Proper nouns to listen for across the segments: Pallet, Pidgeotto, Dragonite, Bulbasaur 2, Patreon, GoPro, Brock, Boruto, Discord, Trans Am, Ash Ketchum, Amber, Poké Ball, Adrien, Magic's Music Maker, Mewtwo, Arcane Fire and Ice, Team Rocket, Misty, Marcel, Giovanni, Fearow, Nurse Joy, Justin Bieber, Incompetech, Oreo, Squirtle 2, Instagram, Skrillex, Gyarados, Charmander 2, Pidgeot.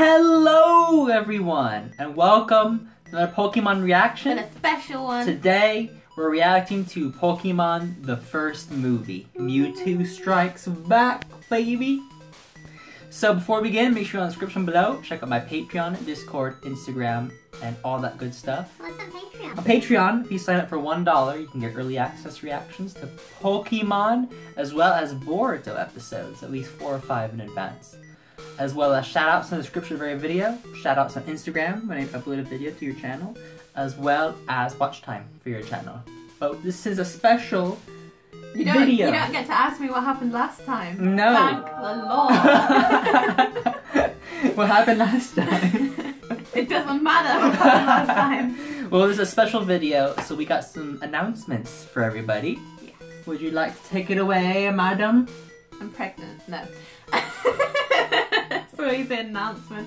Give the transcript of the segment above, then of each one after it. Hello everyone, and welcome to another Pokemon reaction. And a special one. Today, we're reacting to Pokemon the first movie. Mewtwo Strikes Back, baby! So before we begin, make sure you're on the description below, check out my Patreon, Discord, Instagram, and all that good stuff. What's on Patreon? On Patreon, if you sign up for $1, you can get early access reactions to Pokemon, as well as Boruto episodes, at least 4 or 5 in advance. As well as shoutouts in the description of every video, shoutouts on Instagram when I upload a video to your channel, as well as watch time for your channel. But this is a special video. You don't get to ask me what happened last time. No. Thank the Lord. What happened last time? It doesn't matter what happened last time. Well, this is a special video, so we got some announcements for everybody. Yes. Would you like to take it away, madam? I'm pregnant. No. Always an announcement.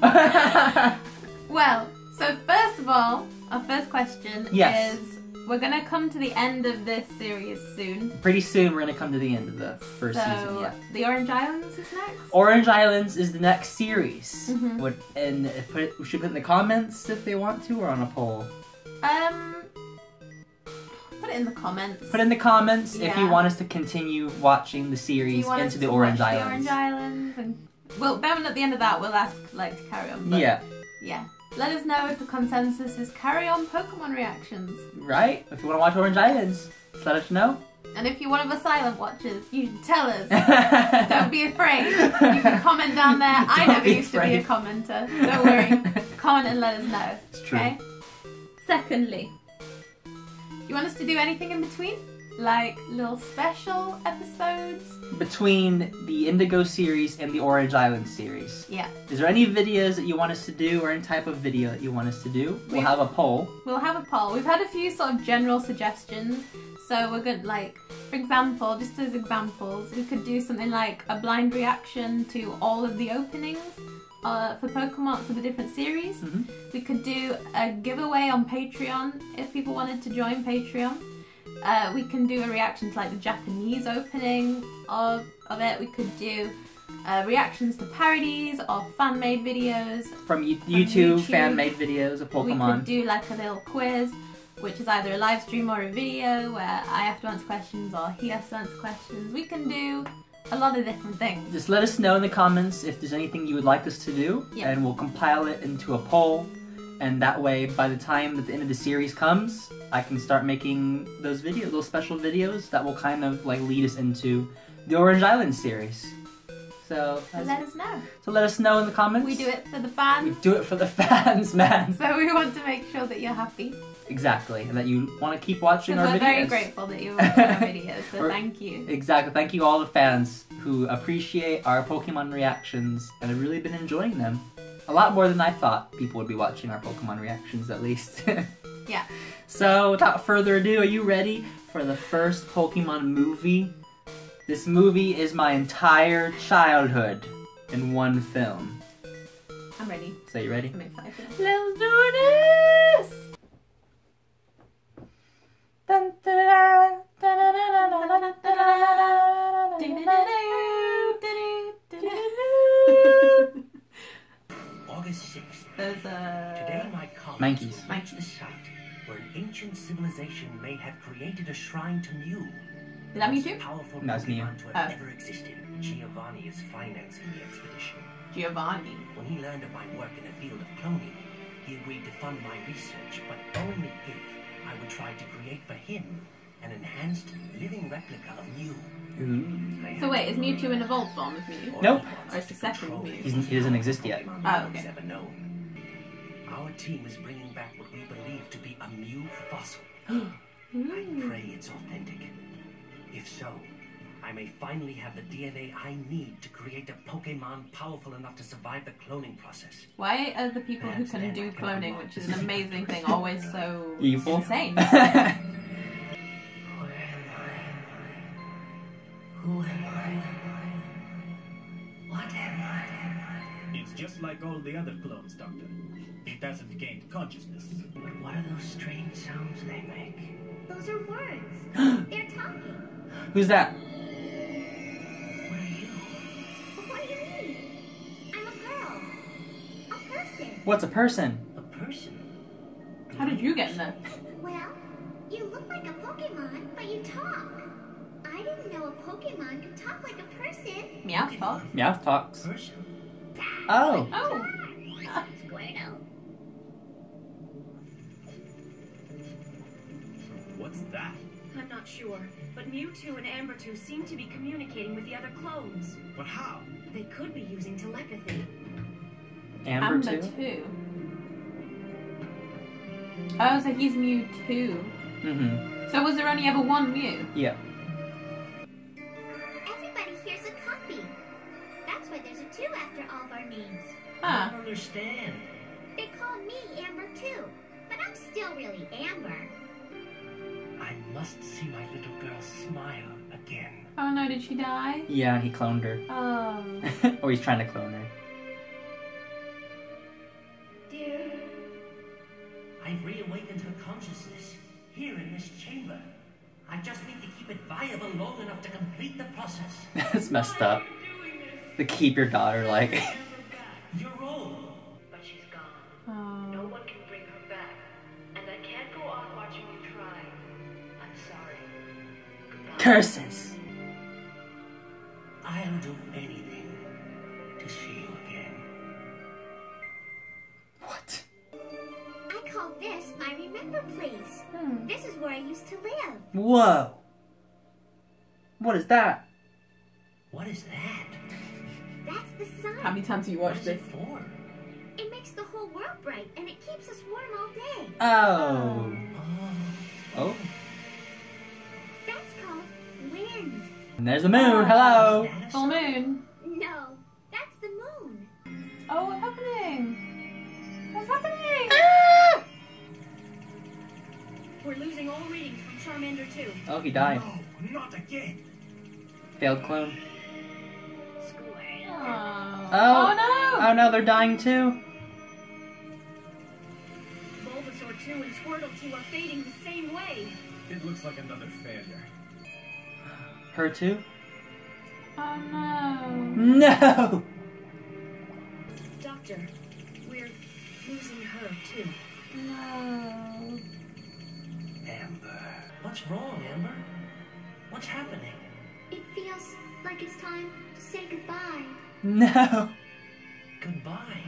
Well, so first of all, our first question is, we're gonna come to the end of this series soon. Pretty soon we're gonna come to the end of the first season, yeah. The Orange Islands is next? Orange Islands is the next series. Mm-hmm. And we should put in the comments if they want to, or on a poll? Put it in the comments. Put in the comments if you want us to continue watching the series into the Orange Islands. Well, then at the end of that, we'll ask to carry on. But yeah. Let us know if the consensus is carry on Pokemon reactions. Right. If you want to watch Orange Islands, just let us know. And if you're one of the silent watchers, you should tell us. Don't be afraid. You can comment down there. I never used to be a commenter. Don't worry. Comment and let us know. It's true. Okay? Secondly, you want us to do anything in between? Like little special episodes between the Indigo series and the Orange Island series. Yeah. Is there any videos that you want us to do, or any type of video that you want us to do? We'll have a poll. We'll have a poll. We've had a few sort of general suggestions, so we're good. Like, for example, just as examples, we could do something like a blind reaction to all of the openings for Pokemon for the different series. Mm-hmm. We could do a giveaway on Patreon if people wanted to join Patreon. We can do a reaction to the Japanese opening of it. We could do reactions to parodies or fan-made videos. From YouTube, fan-made videos of Pokemon. We could do a little quiz, which is either a live stream or a video where I have to answer questions or he has to answer questions. We can do a lot of different things. Just let us know in the comments if there's anything you would like us to do, and we'll compile it into a poll. And that way, by the time that the end of the series comes, I can start making those videos, those special videos that will kind of lead us into the Orange Island series. So let us know. So let us know in the comments. We do it for the fans. We do it for the fans, man. So we want to make sure that you're happy. Exactly, and that you want to keep watching our videos. We're very grateful that you watch our videos, so thank you. Exactly, thank you all the fans who appreciate our Pokemon reactions and have really been enjoying them. A lot more than I thought people would be watching our Pokemon reactions, at least. Yeah. So, without further ado, are you ready for the first Pokemon movie? This movie is my entire childhood in one film. I'm ready. So, you ready? I'm excited. Let's do this! Dun, da, da, da, da, da, da, da, da, da, da, da, da. Today my colleagues reached the site where an ancient civilization may have created a shrine to Mew. Is that Mewtwo? No, it's Mew. Giovanni is financing the expedition. Giovanni? When he learned of my work in the field of cloning, he agreed to fund my research, but only if I would try to create for him an enhanced living replica of Mew. Mm-hmm. So wait, is Mewtwo in evolved form of Mew? Nope. Or is the second Mew? He doesn't exist yet. Oh, okay. Our team is bringing back what we believe to be a Mew fossil. I pray it's authentic. If so, I may finally have the DNA I need to create a Pokemon powerful enough to survive the cloning process. Why are the people who can do cloning, which is an amazing thing, always so evil? Insane? Who am I? What am I? It's just like all the other clones, Doctor. It hasn't gained consciousness. What are those strange sounds they make? Those are words. They're talking. Who's that? What are you? What do you mean? I'm a girl. A What's a person? A person? How did you get in there? Well, you look like a Pokemon, but you talk. I didn't know a Pokemon could talk like a person. Meowth talks. Meowth talks. Person. Oh. Oh. Squirtle. What's that? I'm not sure, but Mewtwo and Ambertwo seem to be communicating with the other clones. But how? They could be using telepathy. Ambertwo? Oh, so he's Mewtwo. Mm-hmm. So was there only ever one Mew? Yeah. Everybody here's a copy. That's why there's a 2 after all of our names. Huh. I don't understand. They call me Ambertwo, but I'm still really Amber. I must see my little girl smile again. Oh no, did she die? Yeah, he cloned her. Oh. Or he's trying to clone her. Dear. I've reawakened her consciousness here in this chamber. I just need to keep it viable long enough to complete the process. That's messed up. To keep your daughter, like. You're old. But she's gone. Oh. No one can bring her back. And I can't go on watching you try. I'm sorry. Goodbye. Curses! I'll do anything to see you again. What? I call this my remember place. Hmm. This is where I used to live. Whoa! What is that? What is that? That's the sun. How many times have you watched this? For? It makes the whole world bright and it keeps us warm all day. Oh. Oh. That's called wind. And there's the moon. Hello. Full moon. No, that's the moon. Oh, what's happening? What's happening? Ah! We're losing all readings from Charmander 2. Oh, he died. No, not again. Failed clone. Oh. Oh no! Oh no, they're dying too. Bulbasaur 2 and Squirtle 2 are fading the same way. It looks like another failure. Her too? Oh no. No! Doctor, we're losing her too. No. Amber. What's wrong, Amber? What's happening? It feels like it's time to say goodbye. No. Goodbye.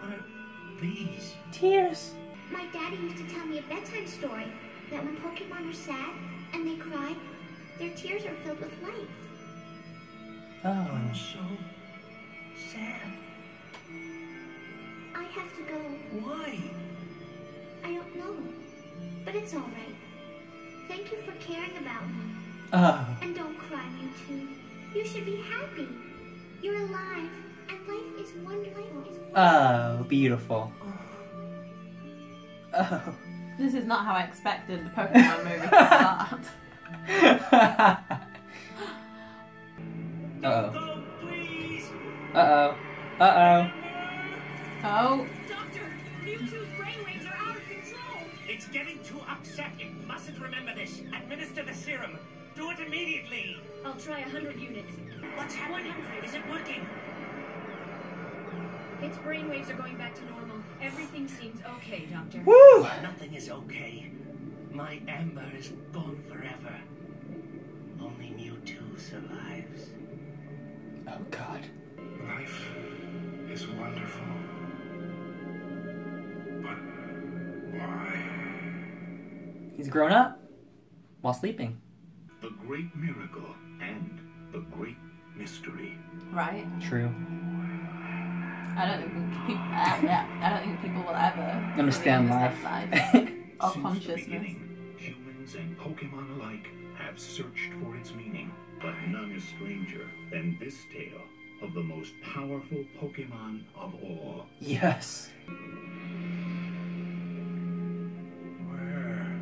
What are these? Tears. My daddy used to tell me a bedtime story that when Pokemon are sad and they cry, their tears are filled with light. Oh. I'm so sad. I have to go. Why? I don't know, but it's all right. Thank you for caring about me. Oh. And don't cry, Mewtwo. You should be happy. You're alive, and life is wonderful. Oh, beautiful. Oh. This is not how I expected the Pokemon movie to start. Uh-oh. Uh-oh. Uh-oh. Oh. Doctor, Mewtwo's brainwaves are out of control. It's getting too upset. It mustn't remember this. Administer the serum. Do it immediately! I'll try 100 units. What's happening? 100. Is it working? Its brainwaves are going back to normal. Everything seems okay, Doctor. Woo! Nothing is okay. My Amber is gone forever. Only Mewtwo survives. Oh, God. Life is wonderful. But why? He's grown up while sleeping. The great miracle and the great mystery. Right. True. I don't think people will ever understand life. Or consciousness. Since the beginning, humans and Pokemon alike have searched for its meaning, but none is stranger than this tale of the most powerful Pokemon of all. Yes. Where?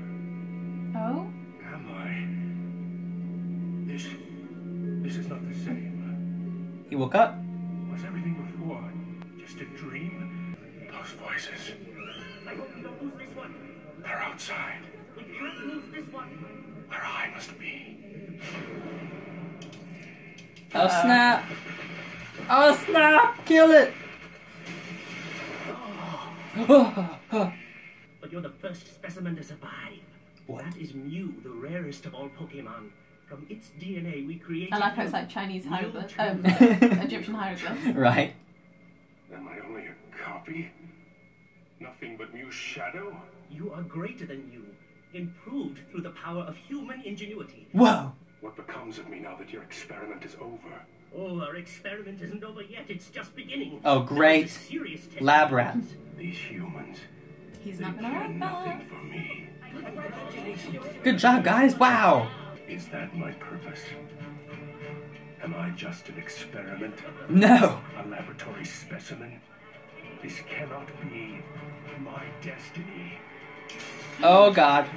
Oh. This is not the same. He woke up. Was everything before just a dream? Those voices. I hope we don't lose this one. They're outside. We can't lose this one. Where I must be. Oh snap! Oh snap! Kill it! But you're the first specimen to survive. What? That is Mew, the rarest of all Pokémon. From its DNA, we created. I like how it's like Chinese hieroglyphs, Egyptian hieroglyphs. Right. Am I only a copy? Nothing but Mew's shadow? You are greater than Mew, improved through the power of human ingenuity. Whoa! What becomes of me now that your experiment is over? Oh, our experiment isn't over yet. It's just beginning. Oh, great. Serious lab rats. These humans. He's not gonna like nothing for me. Good job, guys. Wow. Is that my purpose? Am I just an experiment? No. A laboratory specimen? This cannot be my destiny. Oh, God.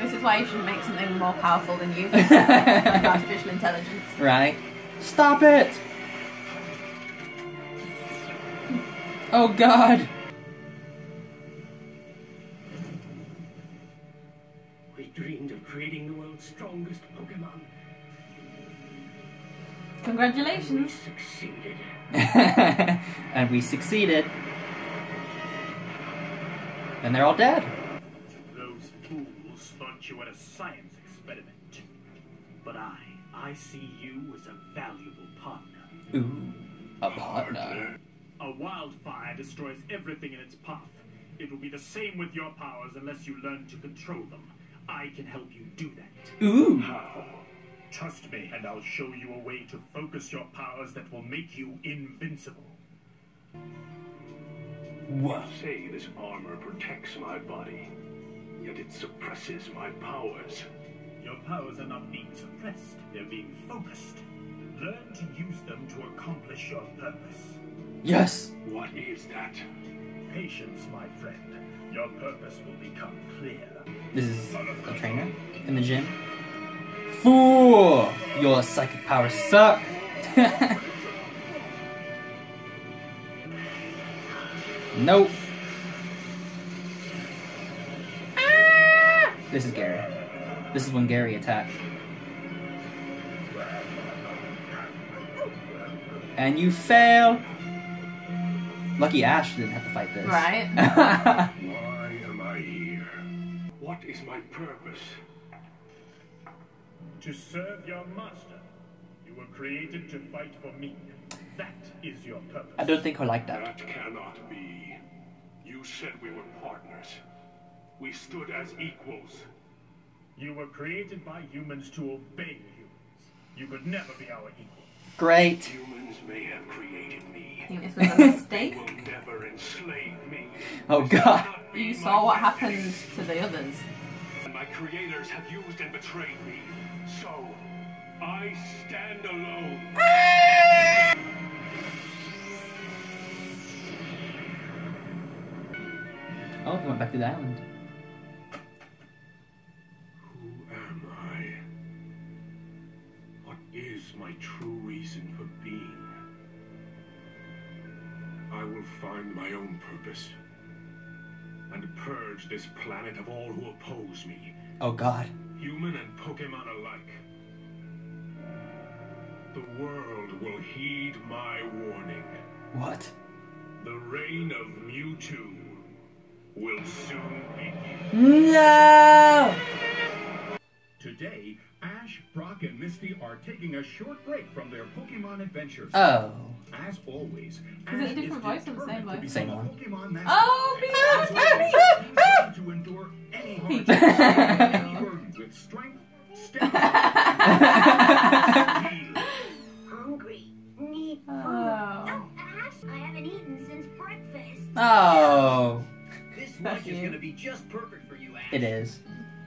This is why you should make something more powerful than you. Like artificial intelligence. Right. Stop it! Oh, God. We dreamed of creating the world's strongest Pokemon. Congratulations. We succeeded. And we succeeded. And they're all dead. Those fools thought you were a science experiment. But I see you as a valuable partner. Ooh, a partner. A wildfire destroys everything in its path. It will be the same with your powers unless you learn to control them. I can help you do that. Ooh. How? Trust me, and I'll show you a way to focus your powers that will make you invincible. What? You say this armor protects my body, yet it suppresses my powers. Your powers are not being suppressed, they're being focused. Learn to use them to accomplish your purpose. Yes! What is that? Patience, my friend. Your purpose will become clear. This is a trainer in the gym. Fool! Your psychic powers suck! Nope. Ah! This is Gary. This is when Gary attacked. And you fail! Lucky Ash didn't have to fight this. Right? Why am I here? What is my purpose? To serve your master. You were created to fight for me. That is your purpose. I don't think I like that. That cannot be. You said we were partners. We stood as equals. You were created by humans to obey humans. You could never be our equal. Great. Humans may have created me. I think this was a mistake. You will never enslave me. Oh, God. You saw what happened to the others. My creators have used and betrayed me. So, I stand alone. Ah! Oh, he went back to the island. Who am I? What is my true reason for being? I will find my own purpose and purge this planet of all who oppose me. Oh, God. Human and Pokemon alike. The world will heed my warning. What? The reign of Mewtwo will soon begin. No! Today, Ash, Brock, and Misty are taking a short break from their Pokemon adventures. Oh. As always, Ash is determined to become a Pokemon master. Oh, Pikachu! To endure any hardship with strength, hungry, need food. Oh, Ash, I haven't eaten since breakfast. Oh. This lunch is going to be just perfect for you, Ash. It is.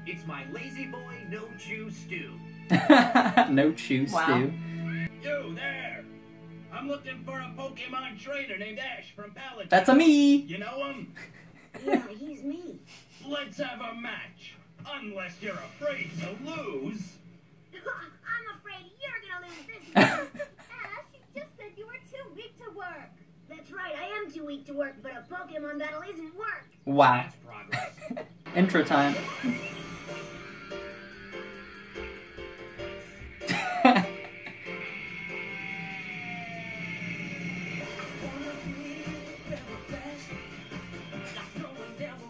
It's my lazy boy no-chew stew. No-chew stew. You there! I'm looking for a Pokemon trainer named Ash from Pallet. That's a me! You know him? Yeah, he's me. Let's have a match. Unless you're afraid to lose. I'm afraid you're gonna lose this time. Ash, you just said you were too weak to work. That's right, I am too weak to work, but a Pokemon battle isn't work. Wow. That's progress. Intro time.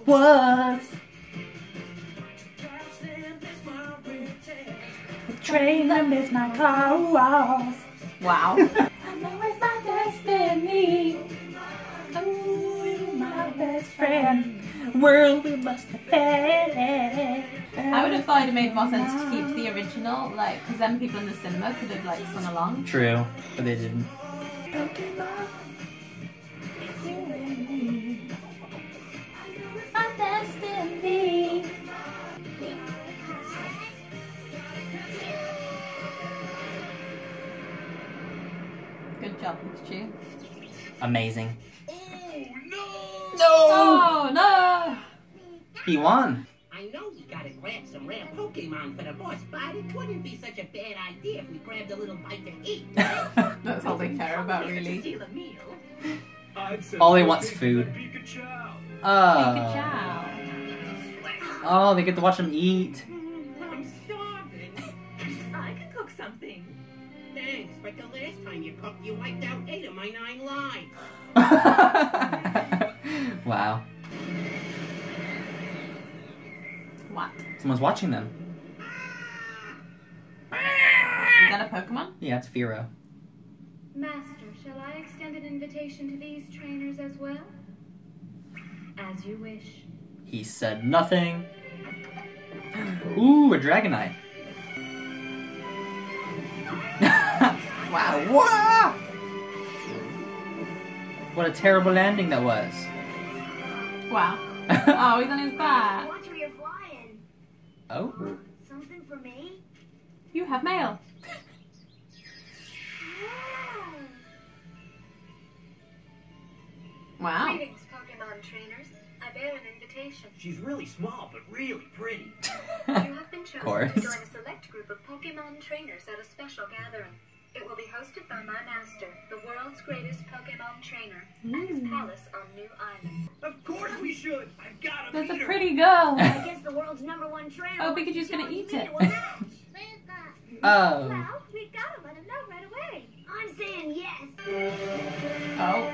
was. The train that missed my car was. Wow. I'm always my destiny. Oh, you're my best friend. World we must have fed. I would have thought it made more sense to keep the original, like, because then people in the cinema could have, like, sung along. True, but they didn't. Pokemon, it's you and me. I know it's my destiny. Good job, Pikachu. Amazing. Oh, no! No! No, no! He won. I know we gotta grab some rare Pokemon for the boss, but it wouldn't be such a bad idea if we grabbed a little bite to eat. That's all they care about, really. Steal a meal. All they want is food. Oh, they get to watch them eat. I'm starving. I could cook something. Thanks, but the last time you cooked, you wiped out 8 of my 9 lives. Wow. What? Someone's watching them. Is that a Pokemon? Yeah, it's Fearow. Master, shall I extend an invitation to these trainers as well? As you wish. He said nothing. Ooh, a Dragonite. Wow. Whoa! What a terrible landing that was. Wow. Oh, he's on his back. Oh? Something for me? You have mail. Wow. Greetings, Pokemon trainers. I bear an invitation. She's really small, but really pretty. You have been chosen to join a select group of Pokemon trainers at a special gathering. It will be hosted by my master, the world's greatest Pokemon trainer, at his palace on New Island. Of course we should! I've got to meet her! That's a pretty girl! I guess the world's #1 trainer... Oh, Pikachu's gonna eat it! Oh. Well, we gotta let him know right away! I'm saying yes! Oh.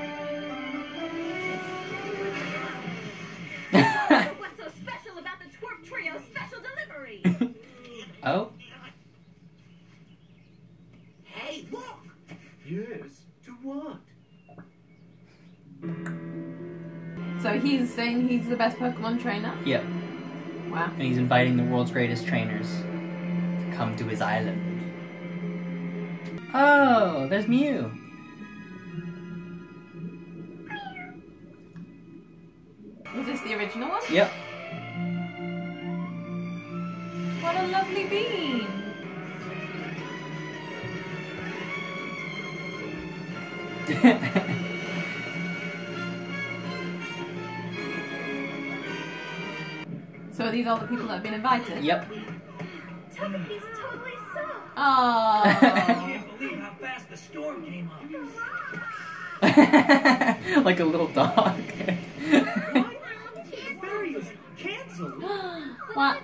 What's so special about the Twerp Trio special delivery? Oh. Hey, look! Yes, to what? So he's saying he's the best Pokemon trainer? Yep. Wow. And he's inviting the world's greatest trainers to come to his island. Oh, there's Mew! Was this the original one? Yep. What a lovely bean! So are these all the people that have been invited? Yep. Togepi's totally soaked. Aww. I can't believe how fast the storm came up. Like a little dog. Cancelled. What?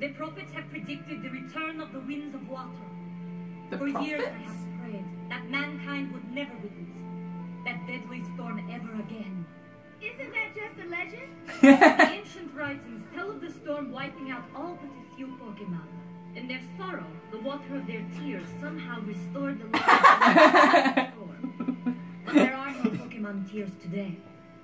The prophets have predicted the return of the winds of water. The For prophets? Years I have prayed that mankind would never witness that deadly storm ever again. Isn't that just a legend? The ancient writings tell of the storm wiping out all but a few Pokemon. In their sorrow, the water of their tears somehow restored the life of the storm. But there are no Pokemon tears today.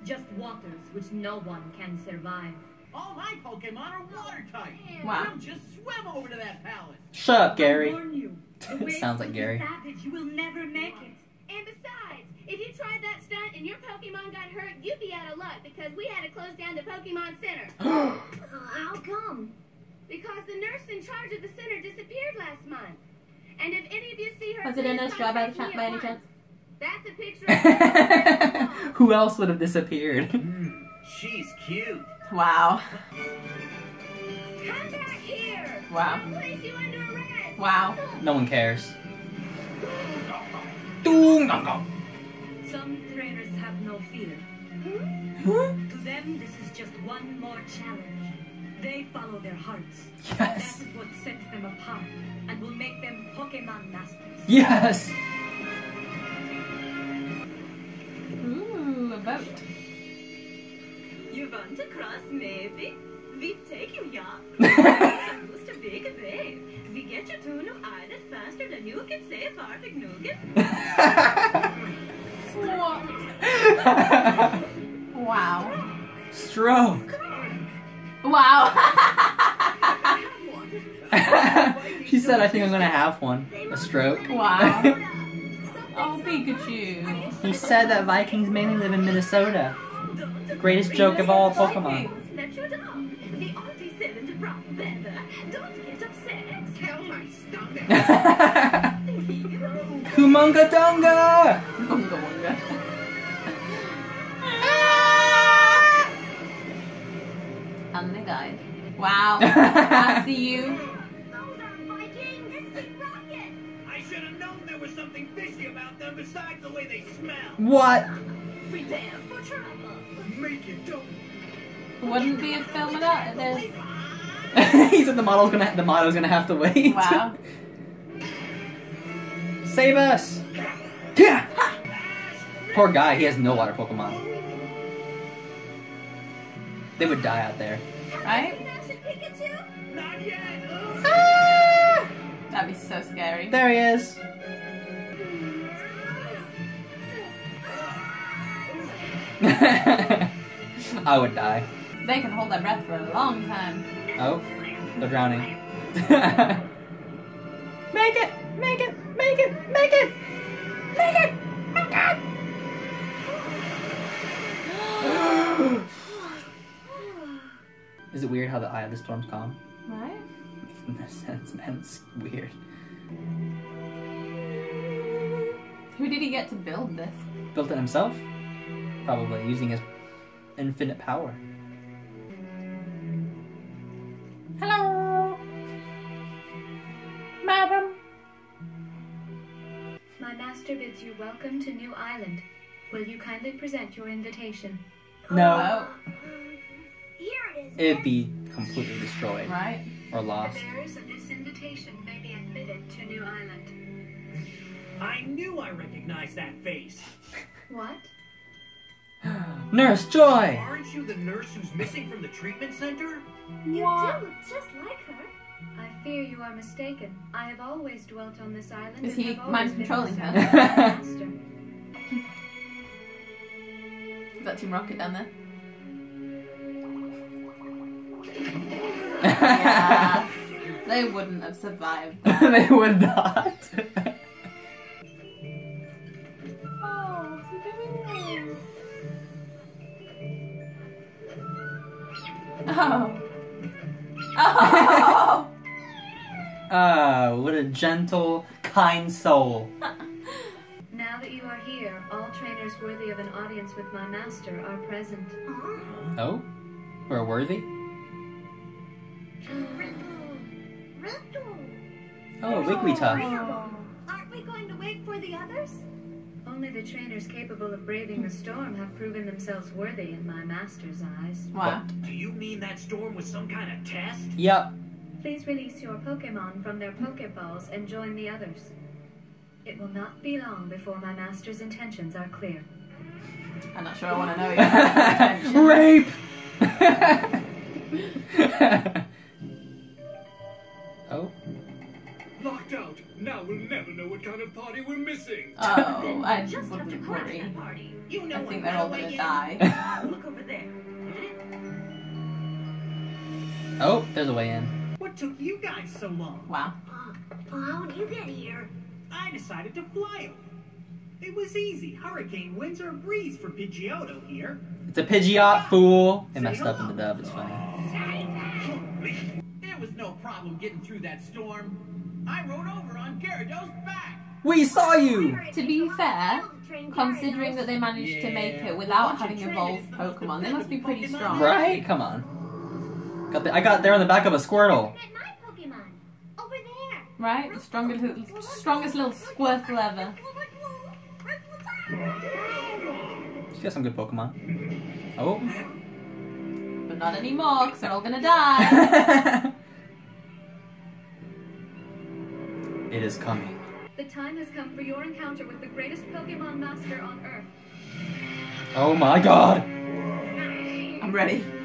Just waters which no one can survive. All my Pokemon are watertight. Wow. We'll just swim over to that palace. Shut up, Gary. Sounds like Gary. Savage, you will never make it. And besides, if you tried that stunt and your Pokemon got hurt, you'd be out of luck because we had to close down the Pokemon Center. How come? Because the nurse in charge of the center disappeared last month. And if any of you see her... Was it a nurse job by any chance? That's a picture of her. Who else would have disappeared? She's cute. Wow. Come back here. Wow. I'll place you under arrest. Wow. No one cares. Some trainers have no fear. To them, this is just one more challenge. They follow their hearts. Yes. That is what sets them apart and will make them Pokemon masters. Yes. Ooh, a boat. Maybe we take him here. We get you to New Island faster than you can say Bartek Nugan. Wow. Stroke. Wow. She said, I think I'm going to have one. A stroke. Wow. Oh, Pikachu. He said that Vikings mainly live in Minnesota. The greatest joke of all Pokemon. Kumunga Donga! Kumunga Donga. I'm the guide. Wow. I see you. Those are my king, Team Rocket! I should have known there was something fishy about them besides the way they smell. What? Prepare for trouble. Make it dope. Wouldn't be a film without this. He said the model's gonna have to wait. Wow. Save us! Yeah. Poor guy, he has no water Pokemon. They would die out there. Right? Ah! That'd be so scary. There he is. I would die. They can hold their breath for a long time. Oh, they're drowning. Make it! Make it! Make it! Make it! Make it! Make it! Is it weird how the eye of the storm's calm? Right? In that sense, man, it's weird. Who did he get to build this? Built it himself? Probably, using his infinite power. Hello! Madam! My master bids you welcome to New Island. Will you kindly present your invitation? No. Oh. Here it is. It'd be completely destroyed. Right. Or lost. The bearers of this invitation may be admitted to New Island. I knew I recognized that face. What? Nurse Joy! Aren't you the nurse who's missing from the treatment center? You do look just like her. I fear you are mistaken. I have always dwelt on this island. Is he mind controlling her? Is that Team Rocket down there? Yeah, they wouldn't have survived that. They would not. Oh, what's he doing? Oh. Oh. Oh, what a gentle, kind soul. Now that you are here, all trainers worthy of an audience with my master are present. Oh? We're worthy? Oh, Wigglytuff. Aren't we going to wait for the others? Only the trainers capable of braving the storm have proven themselves worthy in my master's eyes. What? Do you mean that storm was some kind of test? Yep. Please release your Pokémon from their Poké Balls and join the others. It will not be long before my master's intentions are clear. I'm not sure I want to know your master's intentions. Rape! Oh? Locked out. Now we'll never know what kind of party we're missing. Oh, I just have to crash that party. You know, I think they're all gonna die. Look over there. Oh, there's a way in. What took you guys so long? Wow. How did you get here? I decided to fly over. It was easy. Hurricane winds or a breeze for Pidgeotto here. It's a Pidgeot, fool. They messed up in the dub. It's funny. There was no problem getting through that storm. I rode over on Gyarados' back! We saw you! To be fair, considering that they managed to make it without having evolved Pokemon, they must be pretty strong. Right? Come on. I got there on the back of a Squirtle. My Pokemon. Over there. Right? The strongest little Squirtle ever. She got some good Pokemon. Oh. But not anymore, because they're all gonna die. It is coming. The time has come for your encounter with the greatest Pokemon master on Earth. Oh my god! I'm ready.